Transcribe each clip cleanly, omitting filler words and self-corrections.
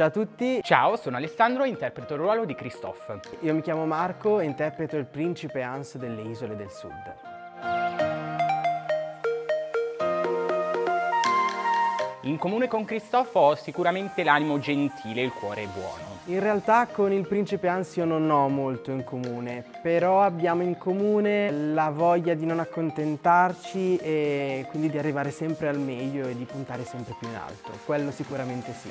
Ciao a tutti! Ciao, sono Alessandro e interpreto il ruolo di Kristoff. Io mi chiamo Marco e interpreto il principe Hans delle Isole del Sud. In comune con Kristoff ho sicuramente l'animo gentile e il cuore buono. In realtà con il principe Hans io non ho molto in comune, però abbiamo in comune la voglia di non accontentarci e quindi di arrivare sempre al meglio e di puntare sempre più in alto. Quello sicuramente sì.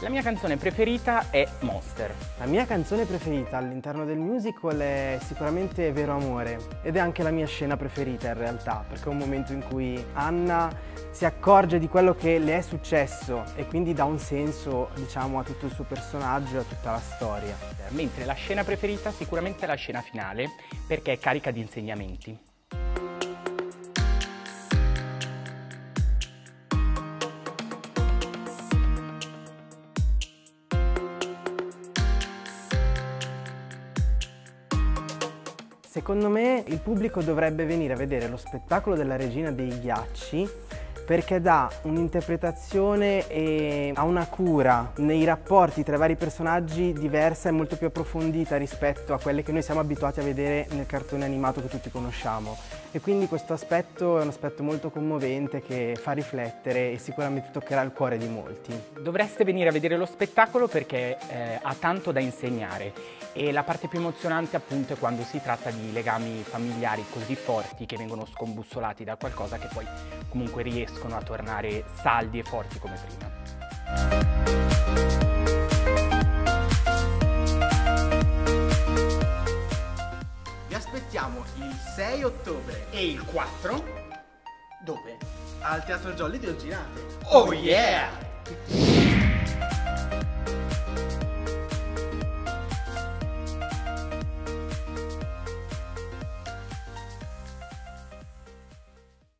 La mia canzone preferita è Monster. La mia canzone preferita all'interno del musical è sicuramente Vero Amore, ed è anche la mia scena preferita in realtà, perché è un momento in cui Anna si accorge di quello che le è successo e quindi dà un senso, diciamo, a tutto il suo personaggio e a tutta la storia. Mentre la scena preferita sicuramente è la scena finale, perché è carica di insegnamenti. Secondo me il pubblico dovrebbe venire a vedere lo spettacolo della Regina dei Ghiacci, perché dà un'interpretazione e ha una cura nei rapporti tra i vari personaggi diversa e molto più approfondita rispetto a quelle che noi siamo abituati a vedere nel cartone animato che tutti conosciamo. E quindi questo aspetto è un aspetto molto commovente che fa riflettere e sicuramente toccherà il cuore di molti. Dovreste venire a vedere lo spettacolo perché ha tanto da insegnare. E la parte più emozionante appunto è quando si tratta di legami familiari così forti che vengono scombussolati da qualcosa che poi comunque riescono a tornare saldi e forti come prima. Vi aspettiamo il 6 ottobre e il 4, dove? Al teatro Jolly di Oginate. Oh yeah!